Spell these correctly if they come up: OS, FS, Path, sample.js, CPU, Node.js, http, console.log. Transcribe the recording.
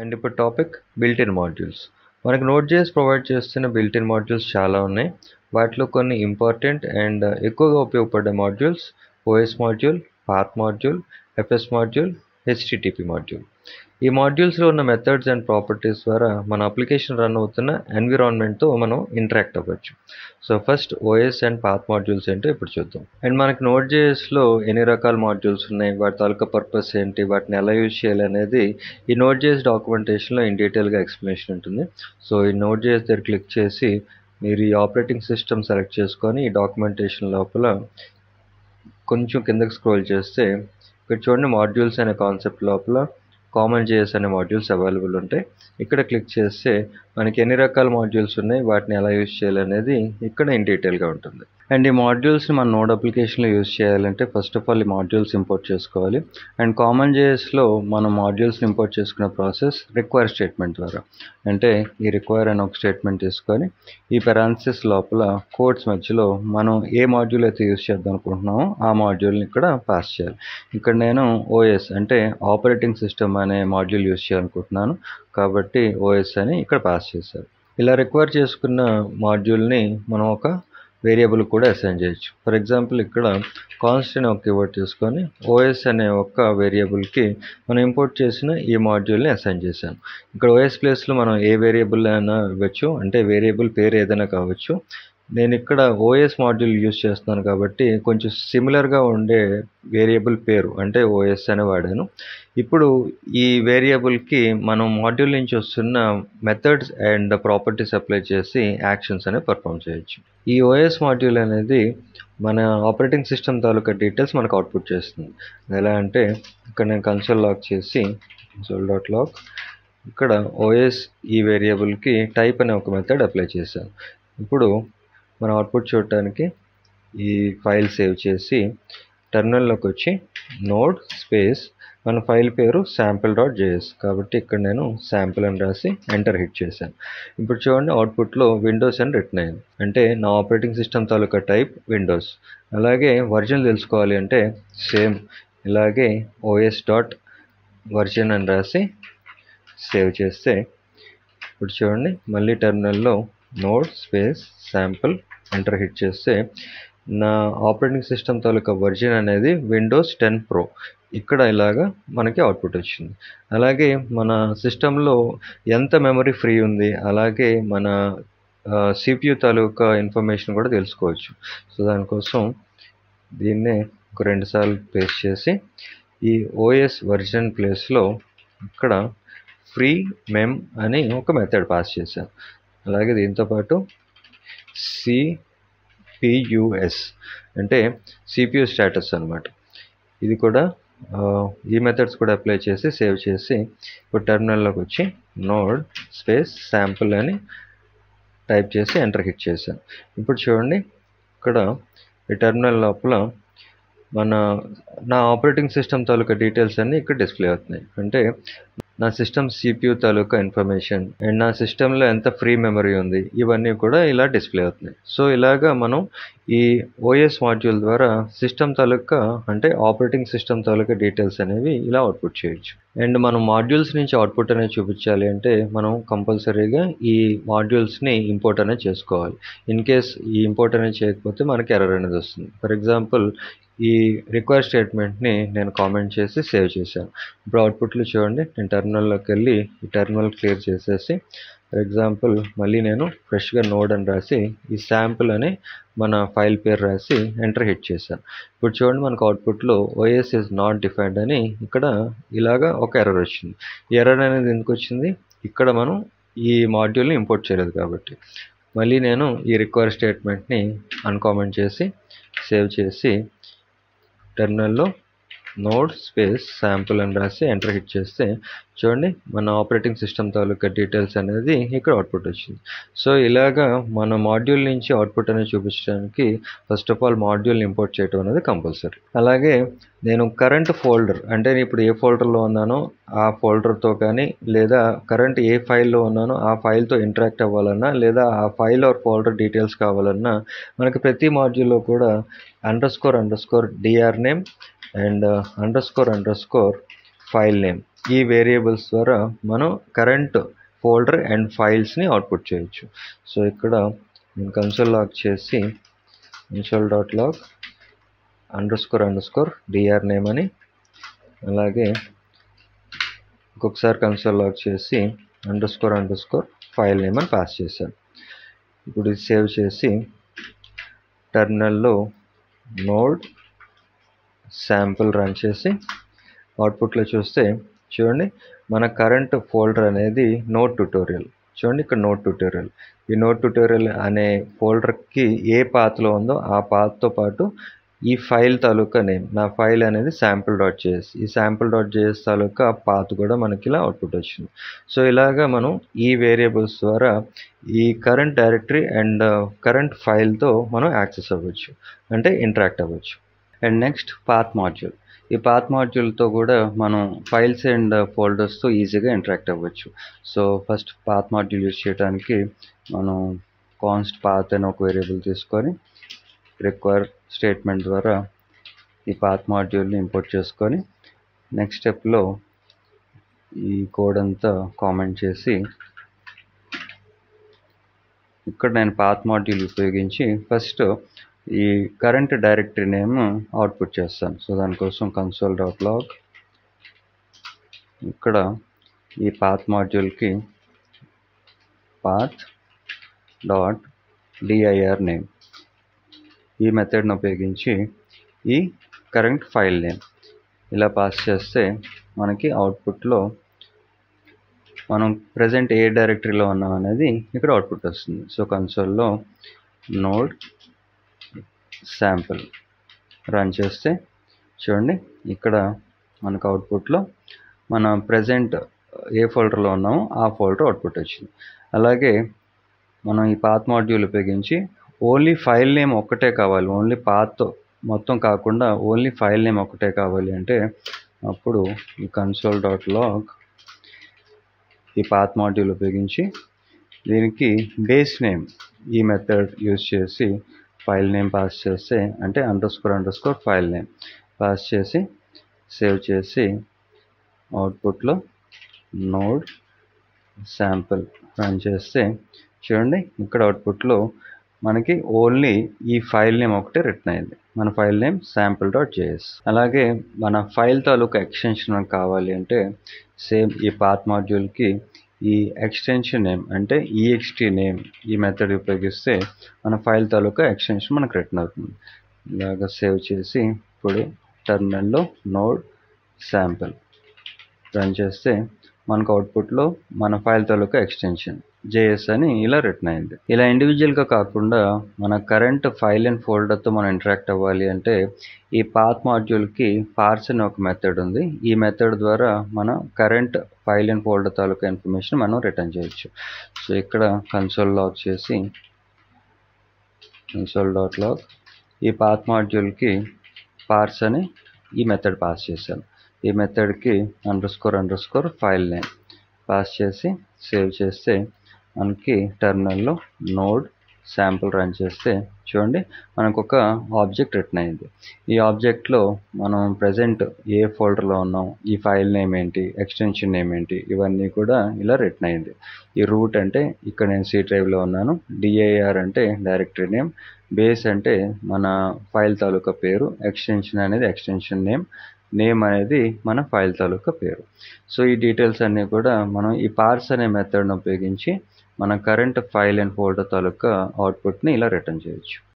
And ఇప్పుడు topic built in modules. మనకు Node.js provide చేస్తున్న బిల్ట్ ఇన్ మాడ్యూల్స్ చాలా ఉన్నాయి. వాటిలో కొన్ని ఇంపార్టెంట్ అండ్ ఎక్కువగా ఉపయోగపడే modules OS module, path module, FS module, HTTP module. ఈ మాడ్యూల్స్లో ఉన్న మెథడ్స్ అండ్ ప్రాపర్టీస్ ద్వారా మన అప్లికేషన్ రన్ అవుతున్న ఎన్విరాన్మెంట్తో మనం ఇంటరాక్ట్ అవ్వచ్చు. So first OS and path modules ఏంటో ఇప్పుడు చూద్దాం. అండ్ మనకి Node.jsలో ఎన్ని రకాల మాడ్యూల్స్ ఉన్నాయి, వాటి తాలూకా పర్పస్ ఏంటి, వాటిని ఎలా యూజ్ చేయాలి అనేది ఈ Node.js డాక్యుమెంటేషన్లో ఇన్ డీటెయిల్గా ఎక్స్ప్లెనేషన్ ఉంటుంది. సో ఈ Node.js దగ్గర క్లిక్ చేసి మీరు ఈ ఆపరేటింగ్ సిస్టమ్ సెలెక్ట్ చేసుకొని ఈ డాక్యుమెంటేషన్ లోపల కొంచెం కిందకి స్క్రోల్ చేస్తే ఇక్కడ చూడండి మాడ్యూల్స్ అనే కాన్సెప్ట్ లోపల కామన్ JS అనే మాడ్యూల్స్ అవైలబుల్ ఉంటాయి. ఇక్కడ క్లిక్ చేస్తే మనకి ఎన్ని రకాల మాడ్యూల్స్ ఉన్నాయి, వాటిని ఎలా యూజ్ చేయాలనేది ఇక్కడ ఇన్ డీటెయిల్గా ఉంటుంది. అండ్ ఈ మాడ్యూల్స్ని మన నోడ్ అప్లికేషన్లో యూజ్ చేయాలంటే ఫస్ట్ ఆఫ్ ఆల్ ఈ మాడ్యూల్స్ ఇంపోర్ట్ చేసుకోవాలి. అండ్ కామన్ JSలో మనం మాడ్యూల్స్ని ఇంపోర్ట్ చేసుకునే ప్రాసెస్ రిక్వైర్ స్టేట్మెంట్ ద్వారా. అంటే ఈ రిక్వైర్ అనే ఒక స్టేట్మెంట్ తీసుకొని ఈ పెరాన్సిస్ లోపల కోడ్స్ మధ్యలో మనం ఏ మాడ్యూల్ అయితే యూజ్ చేద్దాం అనుకుంటున్నామో ఆ మాడ్యూల్ని ఇక్కడ పాస్ చేయాలి. ఇక్కడ నేను OS అంటే ఆపరేటింగ్ సిస్టమ్ అనే మాడ్యూల్ యూజ్ చేయాలనుకుంటున్నాను కాబట్టి OS అని ఇక్కడ పాస్ చేశారు. ఇలా రిక్వైర్ చేసుకున్న మాడ్యూల్ని మనం ఒక వేరియబుల్ కూడా అసైన్ చేయొచ్చు. ఫర్ ఎగ్జాంపుల్ ఇక్కడ కాన్స్టెంట్ ఒక కీవర్డ్ తీసుకొని OS అనే ఒక్క వేరియబుల్కి మనం ఇంపోర్ట్ చేసిన ఈ మాడ్యూల్ని అసైన్ చేశాను. ఇక్కడ OS ప్లేస్లో మనం ఏ వేరియబుల్ అయినా ఇవ్వచ్చు, అంటే వేరియబుల్ పేరు ఏదైనా కావచ్చు. నేను ఇక్కడ OS మాడ్యూల్ యూజ్ చేస్తున్నాను కాబట్టి కొంచెం సిమిలర్గా ఉండే వేరియబుల్ పేరు అంటే OS అనే వాడాను. ఇప్పుడు ఈ వేరియబుల్కి మనం మాడ్యూల్ నుంచి వస్తున్న మెథడ్స్ అండ్ ప్రాపర్టీస్ అప్లై చేసి యాక్షన్స్ అనేవి పర్ఫామ్ చేయొచ్చు. ఈ OS మాడ్యూల్ అనేది మన ఆపరేటింగ్ సిస్టమ్ తాలూకా డీటెయిల్స్ మనకు అవుట్పుట్ చేస్తుంది. ఎలా అంటే ఇక్కడ నేను console.log చేసి console.log ఇక్కడ OS ఈ వేరియబుల్కి టైప్ అనే ఒక మెథడ్ అప్లై చేశాను. ఇప్పుడు మనం అవుట్పుట్ చూడటానికి ఈ ఫైల్ సేవ్ చేసి టెర్మినల్లోకి వచ్చి నోడ్ స్పేస్ మన ఫైల్ పేరు sample.js కాబట్టి ఇక్కడ నేను శాంపుల్ అని రాసి ఎంటర్ హిట్ చేశాను. ఇప్పుడు చూడండి అవుట్పుట్లో విండోస్ అని రిటర్న్ అయింది. అంటే నా ఆపరేటింగ్ సిస్టమ్ తాలూకా టైప్ విండోస్. అలాగే వర్జన్ తెలుసుకోవాలి అంటే సేమ్ ఇలాగే os.version అని రాసి సేవ్ చేస్తే ఇప్పుడు చూడండి మళ్ళీ టెర్మినల్లో node space sample enter hit చేస్తే నా ఆపరేటింగ్ సిస్టమ్ తాలూకా వర్జన్ అనేది విండోస్ 10 Pro ఇక్కడ ఇలాగా మనకి అవుట్పుట్ వచ్చింది. అలాగే మన సిస్టంలో ఎంత మెమరీ ఫ్రీ ఉంది, అలాగే మన CPU తాలూకా ఇన్ఫర్మేషన్ కూడా తెలుసుకోవచ్చు. సో దానికోసం దీన్నే ఒక 2 సార్లు పేస్ట్ చేసి ఈ OS వర్జన్ ప్లేస్లో ఇక్కడ ఫ్రీ మెమ్ అని ఒక మెథడ్ పాస్ చేశాను. అలాగే దీంతోపాటు CPUS అంటే CPU స్టేటస్ అనమాట. ఇది కూడా ఈ మెథడ్స్ కూడా అప్లై చేసి సేవ్ చేసి ఇప్పుడు టెర్మినల్లోకి వచ్చి నోడ్ స్పేస్ శాంపుల్ అని టైప్ చేసి ఎంటర్ హిట్ చేశాను. ఇప్పుడు చూడండి ఇక్కడ ఈ టెర్మినల్ లోపల నా ఆపరేటింగ్ సిస్టమ్ తాలూకా డీటెయిల్స్ అన్నీ ఇక్కడ డిస్ప్లే అవుతున్నాయి. అంటే నా సిస్టమ్ CPU తాలూకా ఇన్ఫర్మేషన్ అండ్ నా సిస్టంలో ఎంత ఫ్రీ మెమరీ ఉంది ఇవన్నీ కూడా ఇలా డిస్ప్లే అవుతున్నాయి. సో ఇలాగా మనం ఈ OS మాడ్యూల్ ద్వారా సిస్టమ్ తాలూకా అంటే ఆపరేటింగ్ సిస్టమ్ తాలూకా డీటెయిల్స్ అనేవి ఇలా అవుట్పుట్ చేయొచ్చు. అండ్ మనం మాడ్యూల్స్ నుంచి అవుట్పుట్ అనేది చూపించాలి అంటే మనం కంపల్సరీగా ఈ మాడ్యూల్స్ని ఇంపోర్ట్ అనేది చేసుకోవాలి. ఇన్ కేస్ ఈ ఇంపోర్ట్ అనేది చేయకపోతే మనకి ఎర్రర్ అనేది వస్తుంది. ఫర్ ఎగ్జాంపుల్ ఈ రిక్వైర్ స్టేట్మెంట్ని నేను కామెంట్ చేసి సేవ్ చేశాను. ఇప్పుడు అవుట్పుట్లో చూడండి నేను టెర్మినల్లోకి వెళ్ళి ఈ టెర్మినల్ క్లియర్ చేసేసి ఫర్ ఎగ్జాంపుల్ మళ్ళీ నేను ఫ్రెష్గా నోడ్ అని రాసి ఈ శాంపుల్ అని మన ఫైల్ పేరు రాసి ఎంటర్ హిట్ చేశాను. ఇప్పుడు చూడండి మనకు అవుట్పుట్లో OS ఈజ్ నాట్ డిఫైన్డ్ అని ఇక్కడ ఇలాగా ఒక ఎర్రర్ వచ్చింది. ఎర్రర్ అనేది ఎందుకు వచ్చింది, ఇక్కడ మనం ఈ మాడ్యూల్ని ఇంపోర్ట్ చేయలేదు కాబట్టి. మళ్ళీ నేను ఈ రిక్వైర్ స్టేట్మెంట్ని అన్కామెంట్ చేసి సేవ్ చేసి టెర్మినల్లో నోడ్ స్పేస్ శాంపుల్ అని రాసి ఎంటర్ హిట్ చేస్తే చూడండి మన ఆపరేటింగ్ సిస్టమ్ తాలూకా డీటెయిల్స్ అనేది ఇక్కడ అవుట్పుట్ వచ్చింది. సో ఇలాగా మన మాడ్యూల్ నుంచి అవుట్పుట్ అనేది చూపించడానికి ఫస్ట్ ఆఫ్ ఆల్ మాడ్యూల్ని ఇంపోర్ట్ చేయడం అనేది కంపల్సరీ. అలాగే నేను కరెంట్ ఫోల్డర్ అంటే నేను ఇప్పుడు ఏ ఫోల్డర్లో ఉన్నానో ఆ ఫోల్డర్తో కానీ లేదా కరెంట్ ఏ ఫైల్లో ఉన్నానో ఆ ఫైల్తో ఇంటరాక్ట్ అవ్వాలన్నా లేదా ఆ ఫైల్ ఆర్ ఫోల్డర్ డీటెయిల్స్ కావాలన్నా మనకి ప్రతి మాడ్యూల్లో కూడా underscore underscore dr name and underscore underscore file name ఈ వేరియబుల్స్ ద్వారా మనం కరెంట్ ఫోల్డర్ అండ్ ఫైల్స్ని అవుట్పుట్ చేయొచ్చు. సో ఇక్కడ నేను కన్సోల్ లాగ్ చేసి console.log __ dr నేమ్ అని, అలాగే ఇంకొకసారి కన్సోల్ లాగ్ చేసి __ ఫైల్ నేమ్ అని పాస్ చేశాను. ఇప్పుడు ఇది సేవ్ చేసి టెర్మినల్లో నోడ్ శాంపుల్ రన్ చేసి అవుట్పుట్లో చూస్తే చూడండి మన కరెంట్ ఫోల్డర్ అనేది నోడ్ ట్యుటోరియల్. చూడండి ఇక్కడ నోడ్ ట్యుటోరియల్, ఈ నోడ్ ట్యుటోరియల్ అనే ఫోల్డర్కి ఏ పాత్లో ఉందో ఆ పాత్తో పాటు ఈ ఫైల్ తాలూకా నేమ్, నా ఫైల్ అనేది sample.js, ఈ sample.js తాలూకా పాత్ కూడా మనకి ఇలా అవుట్పుట్ వచ్చింది. సో ఇలాగా మనం ఈ వేరియబుల్స్ ద్వారా ఈ కరెంట్ డైరెక్టరీ అండ్ కరెంట్ ఫైల్తో మనం యాక్సెస్ అవ్వచ్చు, అంటే ఇంటరాక్ట్ అవ్వచ్చు. అండ్ నెక్స్ట్ పాత్ మాడ్యూల్, ఈ పాత్ మాడ్యూల్తో కూడా మనం ఫైల్స్ అండ్ ఫోల్డర్స్తో ఈజీగా ఇంటరాక్ట్ అవ్వచ్చు. So first path module use చేయడానికి మనం కాన్స్ట్ పాత్ అని ఒక వేరియబుల్ తీసుకొని రిక్వైర్ స్టేట్మెంట్ ద్వారా ఈ పాత్ మాడ్యూల్ని ఇంపోర్ట్ చేసుకొని నెక్స్ట్ స్టెప్లో ఈ కోడ్ అంతా కామెంట్ చేసి ఇక్కడ నేను పాత్ మాడ్యూల్ ఉపయోగించి ఫస్ట్ ఈ కరెంట్ డైరెక్టరీ నేమ్ అవుట్పుట్ చేస్తాను. సో దానికోసం console.log ఇక్కడ ఈ పాత్ మాడ్యూల్కి path.dir నేమ్, ఈ మెథడ్ను ఉపయోగించి ఈ కరెంట్ ఫైల్ నేమ్ ఇలా పాస్ చేస్తే మనకి అవుట్పుట్లో మనం ప్రజెంట్ ఏ డైరెక్టరీలో ఉన్నాం అనేది ఇక్కడ అవుట్పుట్ వస్తుంది. సో కన్సోల్లో నోడ్ శాంపుల్ రన్ చేస్తే చూడండి ఇక్కడ మనకు అవుట్పుట్లో మన ప్రజెంట్ ఏ ఫోల్డర్లో ఉన్నామో ఆ ఫోల్డర్ అవుట్పుట్ వచ్చింది. అలాగే మనం ఈ పాత్ మాడ్యూల్ ఉపయోగించి ఓన్లీ ఫైల్ నేమ్ ఒక్కటే కావాలి, ఓన్లీ పాత్ మొత్తం కాకుండా ఓన్లీ ఫైల్ నేమ్ ఒక్కటే కావాలి అంటే అప్పుడు ఈ console.log ఈ పాత్ మాడ్యూల్ ఉపయోగించి దీనికి బేస్ నేమ్ ఈ మెథడ్ యూజ్ చేసి ఫైల్ నేమ్ పాస్ చేస్తే అంటే __ ఫైల్ నేమ్ పాస్ చేసి సేవ్ చేసి అవుట్పుట్లో నోడ్ శాంపుల్ రన్ చేస్తే చూడండి ఇక్కడ అవుట్పుట్లో మనకి ఓన్లీ ఈ ఫైల్ నేమ్ ఒకటే రిటర్న్ అయింది, మన ఫైల్ నేమ్ sample.js. అలాగే మన ఫైల్ తాలూకా ఎక్స్టెన్షన్ మనకు కావాలి అంటే సేమ్ ఈ పాత్ మాడ్యూల్కి ఈ ఎక్స్టెన్షన్ నేమ్ అంటే ext నేమ్ ఈ మెథడ్ ఉపయోగిస్తే మన ఫైల్ తాలూకా ఎక్స్టెన్షన్ మనకు రిటర్న్ అవుతుంది. ఇలాగా సేవ్ చేసి ఇప్పుడు టెర్మినల్లో నోడ్ శాంపుల్ రన్ చేస్తే మనకు అవుట్పుట్లో మన ఫైల్ తాలూకా ఎక్స్టెన్షన్ JS అని ఇలా రిటర్న్ అయింది. ఇలా ఇండివిజువల్గా కాకుండా మన కరెంట్ ఫైల్ అండ్ ఫోల్డర్తో మనం ఇంటరాక్ట్ అవ్వాలి అంటే ఈ పాత్ మాడ్యూల్కి పార్స్ అని ఒక మెథడ్ ఉంది, ఈ మెథడ్ ద్వారా మన కరెంట్ ఫైల్ అండ్ ఫోల్డర్ తాలూకా ఇన్ఫర్మేషన్ మనం రిటర్న్ చేయొచ్చు. సో ఇక్కడ కన్సోల్ లాగ్ చేసి console.log ఈ పాత్ మాడ్యూల్కి పార్స్ అని ఈ మెథడ్ పాస్ చేశాను, ఈ మెథడ్కి __ ఫైల్ నేమ్ పాస్ చేసి సేవ్ చేస్తే మనకి టెర్మినల్లో నోడ్ శాంపుల్ రన్ చేస్తే చూడండి మనకు ఒక ఆబ్జెక్ట్ రిటర్న్ అయింది. ఈ ఆబ్జెక్ట్లో మనం ప్రజెంట్ ఏ ఫోల్డర్లో ఉన్నాం, ఈ ఫైల్ నేమ్ ఏంటి, ఎక్స్టెన్షన్ నేమ్ ఏంటి, ఇవన్నీ కూడా ఇలా రిటర్న్ అయింది. ఈ రూట్ అంటే ఇక్కడ నేను C డ్రైవ్లో ఉన్నాను, dir అంటే డైరెక్టరీ నేమ్, బేస్ అంటే మన ఫైల్ తాలూకా పేరు, ఎక్స్టెన్షన్ అనేది ఎక్స్టెన్షన్ నేమ్, నేమ్ అనేది మన ఫైల్ తాలూకా పేరు. సో ఈ డీటెయిల్స్ అన్నీ కూడా మనం ఈ పార్స్ అనే మెథడ్ను ఉపయోగించి మన కరెంట్ ఫైల్ అండ్ ఫోల్డర్ తాలూకా అవుట్పుట్ని ఇలా రిటర్న్ చేయొచ్చు.